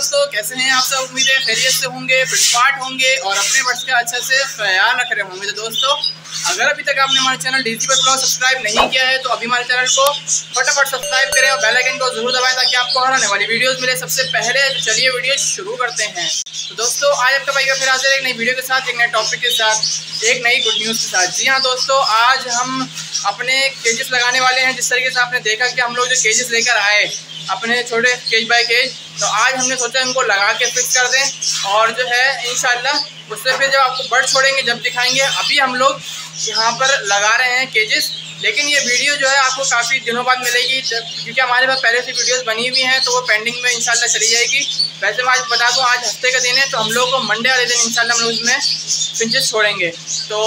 दोस्तों, कैसे हैं आप सब। उम्मीद है खैरियत से होंगे, फिटफाट होंगे और अपने बर्ड्स का अच्छे से ख्याल रख रहे होंगे। तो दोस्तों, अगर अभी तक आपने हमारे channel DG birds vlog subscribe नहीं किया है तो अभी हमारे चैनल को फटाफट सब्सक्राइब करें और बेल आइकन को जरूर दबाएं ताकि आपको हर आने वाली वीडियोस मिले सबसे पहले। तो चलिए वीडियो शुरू करते हैं। तो दोस्तों, आज आपका भाई का फिर हाजिर एक नई वीडियो के साथ, एक नए टॉपिक के साथ, एक नई गुड न्यूज़ के साथ। जी हाँ दोस्तों, आज हम अपने केजेस लगाने वाले हैं। जिस तरीके से आपने देखा कि हम लोग जो केजेस लेकर आए अपने छोटे केज बाय केज, तो आज हमने सोचा इनको लगा के फिक्स कर दें और जो है इंशाल्लाह उससे फिर जब आपको बर्ड छोड़ेंगे जब दिखाएंगे। अभी हम लोग यहाँ पर लगा रहे हैं केजेस, लेकिन ये वीडियो जो है आपको काफ़ी दिनों बाद मिलेगी क्योंकि हमारे पास पहले से वीडियोस बनी हुई हैं तो वो पेंडिंग में इंशाल्लाह चली जाएगी। वैसे मैं आज बता दूं, आज हफ्ते का दिन है तो हम लोग को मंडे वाले दिन इंशाल्लाह हम लोग उसमें पिंजेस छोड़ेंगे। तो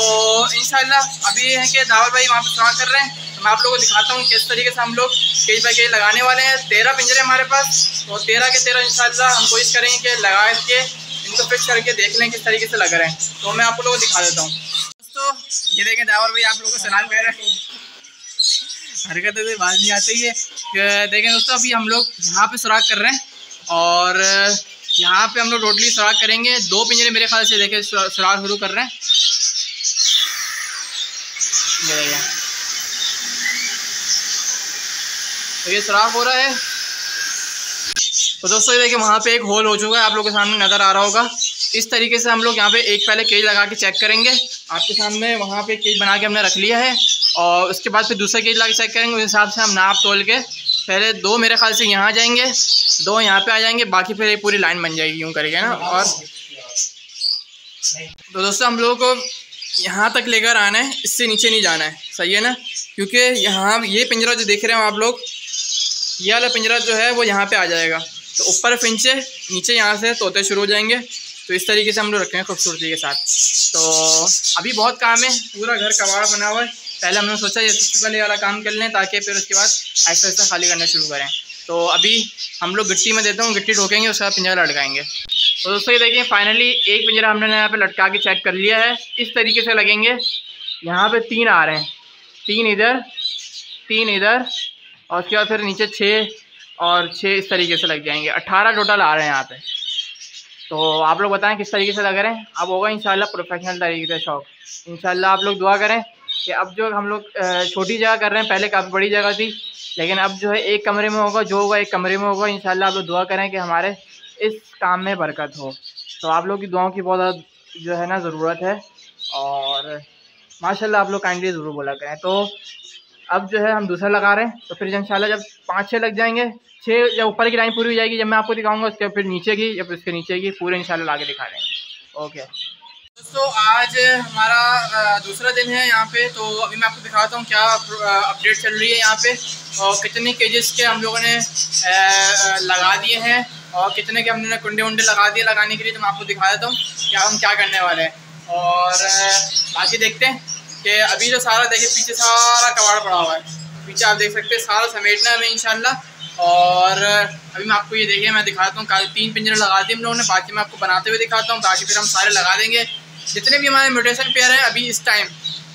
इंशाल्लाह अभी ये है कि दावर भाई वहाँ पर काम कर रहे हैं, मैं आप लोगों को दिखाता हूँ किस तरीके से हम लोग केज बाई केज लगाने वाले हैं। 13 पिंजरे हमारे पास और 13 के 13 इंशाल्लाह हम कोशिश करेंगे कि लगा के इनको फिक्स करके देख लें किस तरीके से लग रहे हैं। तो मैं आप लोगों को दिखा देता हूँ। दोस्तों, ये देखें दावर भाई आप लोगों को सलाम कह रहे हैं, हरकतें तो बात नहीं आती है। देखें दोस्तों, अभी हम लोग यहाँ पे सुराख कर रहे हैं और यहाँ पे हम लोग टोटली सुराख करेंगे। 2 पिंजरे मेरे ख्याल से देखें सुराख शुरू कर रहे हैं। तो ये सुराख हो रहा है। तो दोस्तों, ये देखिए वहाँ पे एक होल हो चुका है, आप लोगों के सामने नज़र आ रहा होगा। इस तरीके से हम लोग यहाँ पे एक पहले केज लगा के चेक करेंगे। आपके सामने वहाँ पे केज बना के हमने रख लिया है और उसके बाद फिर दूसरा केज लगा के चेक करेंगे। उस हिसाब से हम नाप तोल के पहले 2 मेरे ख्याल से यहाँ जाएंगे, 2 यहाँ पे आ जाएंगे, बाकी फिर ये पूरी लाइन बन जाएगी यूँ करके ना। और तो दोस्तों, हम लोगों को यहाँ तक लेकर आना है, इससे नीचे नहीं जाना है, सही है ना। क्योंकि यहाँ ये पिंजरा जो देख रहे हो आप लोग, ये वाला पिंजरा जो है वो यहाँ पर आ जाएगा तो ऊपर फिंचे, नीचे यहाँ से तोते शुरू हो जाएंगे। तो इस तरीके से हम लोग रखे हैं खूबसूरती के साथ। तो अभी बहुत काम है, पूरा घर कबाड़ा बना हुआ है। पहले हमने सोचा ये सबसे पहले वाला काम कर लें ताकि फिर उसके बाद ऐसा ऐसा खाली करना शुरू करें। तो अभी हम लोग गिट्टी में देता हूँ, गिट्टी ठोकेंगे, उसका पिंजरा लटकाएंगे। तो दोस्तों, ये देखिए फाइनली एक पिंजरा हमने यहाँ पर लटका के चेक कर लिया है। इस तरीके से लगेंगे। यहाँ पर 3 आ रहे हैं, 3 इधर, 3 इधर और उसके बाद फिर नीचे 6 और 6, इस तरीके से लग जाएंगे। 18 टोटल आ रहे हैं यहाँ पर। तो आप लोग बताएं किस तरीके से लग रहे हैं। अब होगा इंशाल्लाह प्रोफेशनल तरीके से शौक। इंशाल्लाह आप लोग दुआ करें कि अब जो हम लोग छोटी जगह कर रहे हैं, पहले काफ़ी बड़ी जगह थी, लेकिन अब जो है एक कमरे में होगा, जो होगा एक कमरे में होगा। इंशाल्लाह आप लोग दुआ करें कि हमारे इस काम में बरकत हो। तो आप लोग की दुआओं की बहुत जो है ना ज़रूरत है और माशाल्लाह आप लोग काइंडली ज़रूर बोला करें। तो अब जो है हम दूसरा लगा रहे हैं, तो फिर इंशाल्लाह जब 5-6 लग जाएंगे, 6 जब ऊपर की लाइन पूरी हो जाएगी जब मैं आपको दिखाऊंगा, उसके फिर नीचे की या फिर उसके नीचे की पूरे इंशाल्लाह आगे दिखा देंगे। ओके दोस्तों, आज हमारा दूसरा दिन है यहाँ पे। तो अभी मैं आपको दिखाता हूँ क्या अपडेट चल रही है यहाँ पे और कितने केजेस के हम लोगों ने लगा दिए हैं और कितने के हमने कुंडे वंडे लगा दिए। लगाने के लिए तो मैं आपको दिखा देता हूँ क्या हम क्या करने वाले हैं और बाकी देखते हैं कि अभी जो सारा देखिए पीछे सारा कबाड़ पड़ा हुआ है, पीछे आप देख सकते हैं, सारा समेटना है हमें इंशाल्लाह। और अभी मैं आपको ये देखिए मैं दिखाता हूँ, कल 3 पिंजरे लगा दिए हम लोगों ने, बाकी मैं आपको बनाते हुए दिखाता हूँ। बाकी फिर हम सारे लगा देंगे जितने भी हमारे म्यूटेशन पेयर हैं। अभी इस टाइम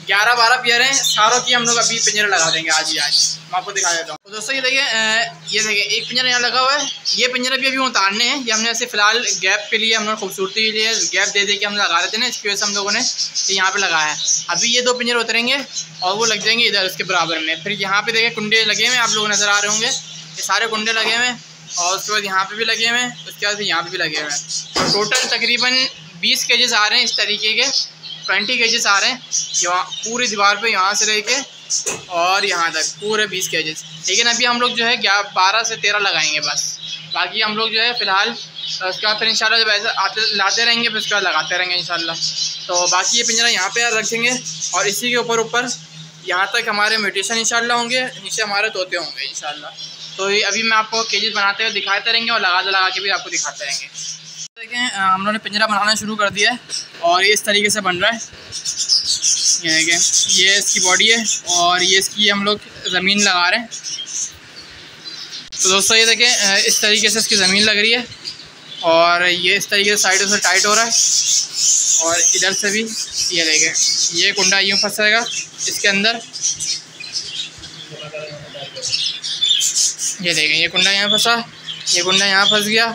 11-12 पेयर हैं, सारों की हम लोग अभी पिंजरे लगा देंगे आज ही। आज मैं आपको दिखा देता हूँ। तो दोस्तों, ये देखिए एक पिंजरा यहाँ लगा हुआ है, ये पिंजरा भी अभी उतारने हैं। ये हमने ऐसे फिलहाल गैप के लिए, हम लोग खूबसूरती के लिए गैप दे के हम लगा रहे थे ना, इसकी वजह से हम लोगों ने यहाँ पे लगाया है। अभी ये 2 पिंजरे उतरेंगे और वो लग जाएंगे इधर उसके बराबर में। फिर यहाँ पे देखिए कुंडे लगे हुए हैं, आप लोग नज़र आ रहे होंगे, ये सारे कुंडे लगे हुए हैं और उसके बाद यहाँ पर भी लगे हुए हैं, उसके बाद यहाँ पर भी लगे हुए हैं। टोटल तकरीबन 20 केजेस आ रहे हैं, इस तरीके के 20 केजेस आ रहे हैं यहाँ पूरी दीवार पे, यहाँ से लेके और यहाँ तक पूरे 20 केजेस। लेकिन अभी हम लोग जो है 12 से 13 लगाएंगे बस। बाकी हम लोग जो है फ़िलहाल उसका फिर इंशाल्लाह जब ऐसा आते लाते रहेंगे फिर उसका लगाते रहेंगे इंशाल्लाह। तो बाकी ये पिंजरा यहाँ पे रखेंगे और इसी के ऊपर यहाँ तक हमारे म्यूटेशन इंशाल्लाह होंगे, नीचे हमारे तोते होंगे इंशाल्लाह। तो अभी मैं आपको केजेस बनाते हुए दिखाते रहेंगे और लगा के भी आपको दिखाते रहेंगे। देखें हम लोगों ने पिंजरा बनाना शुरू कर दिया है और ये इस तरीके से बन रहा है। ये देखें, ये इसकी बॉडी है और ये इसकी हम लोग ज़मीन लगा रहे हैं। तो दोस्तों, ये देखें इस तरीके से इसकी ज़मीन लग रही है और ये इस तरीके से साइडों से टाइट हो रहा है और इधर से भी। ये देखें, ये कुंडा यूँ फंसेगा इसके अंदर, ये देखें ये कुंडा यहाँ फंसा, ये कुंडा यहाँ फंस गया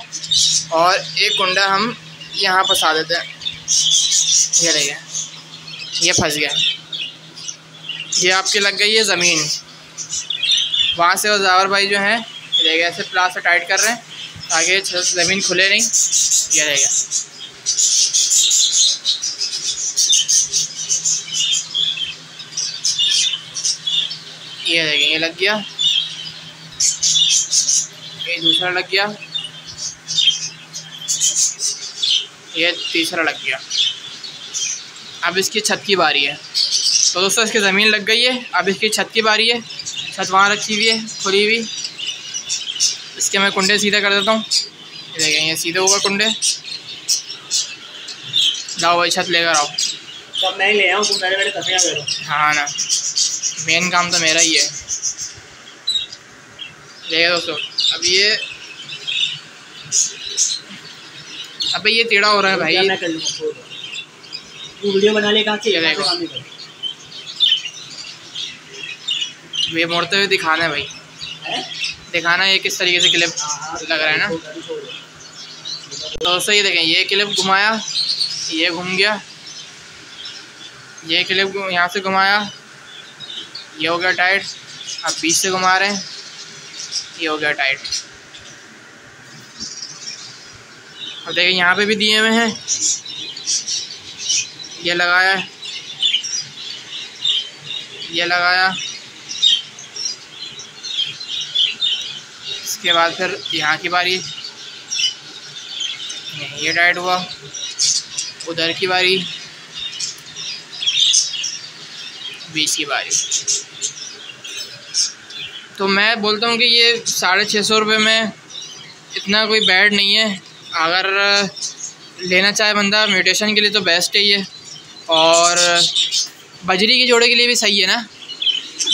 और एक कुंडा हम यहाँ फंसा देते हैं। ये रहिए, ये फंस गया, ये आपकी लग गई है ज़मीन। वहाँ से वो दावर भाई जो हैं ये गया ऐसे प्लास्टर टाइट कर रहे हैं ताकि ज़मीन खुले नहीं। ये रहेगा, ये रहेगा, ये लग गया, ये दूसरा लग गया, ये तीसरा लग गया। अब इसकी छत की बारी है। तो दोस्तों इसकी ज़मीन लग गई है, अब इसकी छत की बारी है। छत वहाँ रखी हुई है खुली हुई। इसके मैं कुंडे सीधे कर देता हूँ। ये देखें, ये सीधे होगा कुंडे। लाओ भाई छत लेकर आओ। सब मैं ही ले आऊँ, तुम मेरे मेरे कपड़े करो। हाँ ना, मेन काम तो मेरा ही है। देखिए दोस्तों, अब ये अबे ये टेढ़ा हो रहा है भाई। मैं कर लूँगा, तू वीडियो बना ले। कहाँ से ये मोड़ते हुए दिखाना है भाई, दिखाना है ये किस तरीके से क्लिप लग रहा है ना। तो दोस्तों ये देखें, ये क्लिप घुमाया, ये घूम गया, ये क्लिप यहाँ से घुमाया, ये हो गया टाइट। अब बीच से घुमा रहे हैं, ये हो गया टाइट। अब देखें यहाँ पे भी दिए हुए हैं, ये लगाया, ये लगाया, के बाद फिर यहाँ की बारी, ये टाइट हुआ, उधर की बारी, बीच की बारी। तो मैं बोलता हूँ कि ये 650 रुपये में इतना कोई बैड नहीं है। अगर लेना चाहे बंदा म्यूटेशन के लिए तो बेस्ट है ये, और बजरी के जोड़े के लिए भी सही है ना।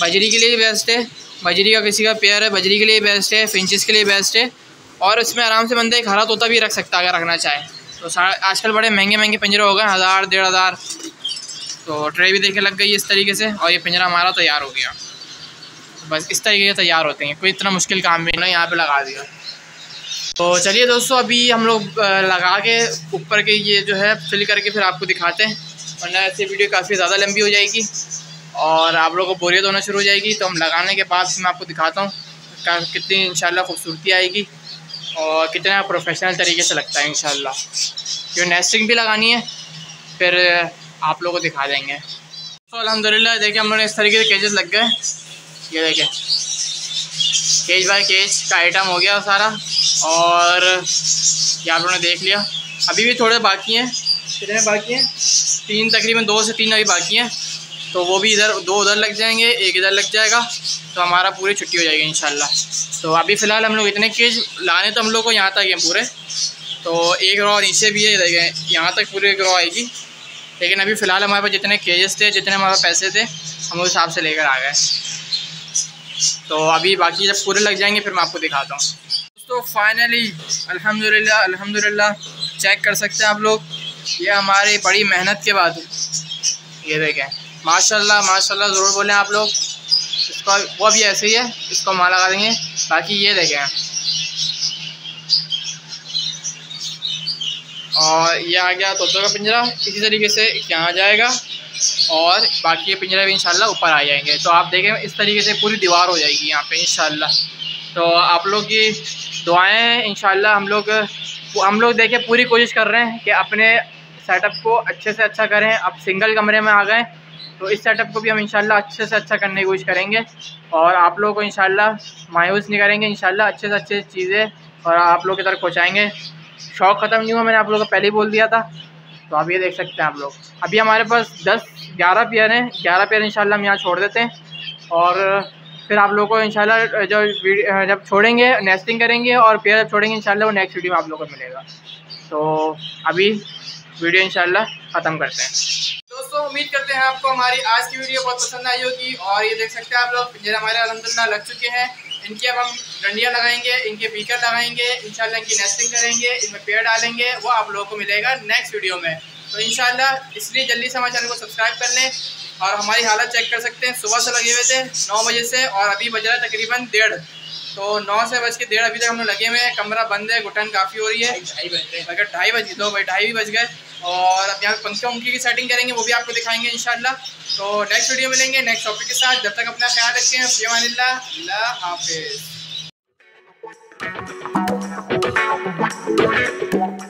बजरी के लिए भी बेस्ट है, बजरी का किसी का पेयर है, बजरी के लिए बेस्ट है, फिंचेस के लिए बेस्ट है। और इसमें आराम से बंदा एक हरा तोता भी रख सकता है अगर रखना चाहे तो। आजकल बड़े महंगे महंगे पिंजरे हो गए, 1000 डेढ़ हज़ार। तो ट्रे भी देखे लग गई इस तरीके से, और ये पिंजरा हमारा तैयार हो गया। बस इस तरीके से तैयार होते हैं, कोई इतना मुश्किल काम भी नहीं। यहाँ पर लगा दिया। तो चलिए दोस्तों, अभी हम लोग लगा के ऊपर के ये जो है फिल करके फिर आपको दिखाते हैं, वरना ऐसी वीडियो काफ़ी ज़्यादा लंबी हो जाएगी और आप लोगों को बोरियत होना शुरू हो जाएगी। तो हम लगाने के बाद मैं आपको दिखाता हूँ कितनी इंशाल्लाह खूबसूरती आएगी और कितना प्रोफेशनल तरीके से लगता है इंशाल्लाह। जो नेस्टिंग भी लगानी है फिर आप लोगों को दिखा देंगे। तो अल्हम्दुलिल्लाह देखिए, हम लोग इस तरीके से केजेस लग गए। ये देखें, केज बाय केज का आइटम हो गया सारा, और ये आप लोगों ने देख लिया। अभी भी थोड़े बाकी हैं। कितने बाकी हैं? 3 तकरीबन, 2 से 3 अभी बाकी हैं। तो वो भी इधर 2 उधर लग जाएंगे, 1 इधर लग जाएगा, तो हमारा पूरी छुट्टी हो जाएगी इंशाल्लाह। तो अभी फ़िलहाल हम लोग इतने केज लाने, तो हम लोग को यहाँ तक हैं पूरे। तो 1 रॉ नीचे भी है, देखें यहाँ तक पूरी 1 रॉ आएगी। लेकिन अभी फ़िलहाल हमारे पास जितने केजेस थे, जितने हमारे पैसे थे, हम उस हिसाब से लेकर आ गए। तो अभी बाकी जब पूरे लग जाएंगे फिर मैं आपको दिखाता हूँ। दोस्तों फाइनली अल्हम्दुलिल्लाह अल्हम्दुलिल्लाह, चेक कर सकते हैं आप लोग, ये हमारी बड़ी मेहनत के बाद। ये देखें, माशाल्लाह माशाल्लाह ज़रूर बोलें आप लोग। इसको वो भी ऐसे ही है, इसको हम लगा देंगे। बाकी ये देखें, और ये आ गया तोतों का पिंजरा, इसी तरीके से यहाँ जाएगा और बाकी ये पिंजरा भी इंशाल्लाह ऊपर आ जाएंगे। तो आप देखें इस तरीके से पूरी दीवार हो जाएगी यहाँ पे इंशाल्लाह। तो आप लोग की दुआएँ इंशाल्लाह, हम लोग देखें पूरी कोशिश कर रहे हैं कि अपने सेटअप को अच्छे से अच्छा करें। अब सिंगल कमरे में आ गए, तो इस सेटअप को भी हम इंशाल्लाह अच्छे से अच्छा करने की कोशिश करेंगे, और आप लोगों को इंशाल्लाह मायूस नहीं करेंगे। इंशाल्लाह अच्छे से अच्छे चीज़ें और आप लोगों की तरफ पहुँचाएँगे। शौक़ ख़त्म नहीं हुआ, मैंने आप लोगों को पहले ही बोल दिया था। तो आप ये देख सकते हैं आप लोग, अभी हमारे पास 10-11 पेयर हैं। 11 पेयर इंशाल्लाह हम यहाँ छोड़ देते हैं, और फिर आप लोगों को इंशाल्लाह जब छोड़ेंगे नेस्टिंग करेंगे और पेयर जब छोड़ेंगे इंशाल्लाह वो नेक्स्ट वीडियो में आप लोगों को मिलेगा। तो अभी वीडियो इंशाल्लाह ख़त्म करते हैं। दोस्तों उम्मीद करते हैं आपको हमारी आज की वीडियो बहुत पसंद आई होगी, और ये देख सकते हैं आप लोग पिंजरे हमारे अलहमदुलिल्लाह लग चुके हैं। इनकी अब हम डंडियाँ लगाएंगे, इनके बीकर लगाएंगे इंशाल्लाह, इनकी नेस्टिंग करेंगे, इनमें पेड़ डालेंगे, वो आप लोगों को मिलेगा नेक्स्ट वीडियो में। तो इंशाल्लाह इसलिए जल्दी से हमारे चैनल को सब्सक्राइब कर लें, और हमारी हालत चेक कर सकते हैं। सुबह से लगे हुए थे 9 बजे से, और अभी बज रहा है तकरीबन 1:30। तो 9 से बज के 1:30 अभी तक हम लोग लगे हुए हैं। कमरा बंद है, घुटन काफ़ी हो रही है। 2:30 बज गए और अब यहाँ पे पंखे उनकी की सेटिंग करेंगे, वो भी आपको दिखाएंगे इंशाल्लाह। तो नेक्स्ट वीडियो मिलेंगे नेक्स्ट टॉपिक के साथ। जब तक अपना ख्याल रखें। अल्लाह हाफिज़।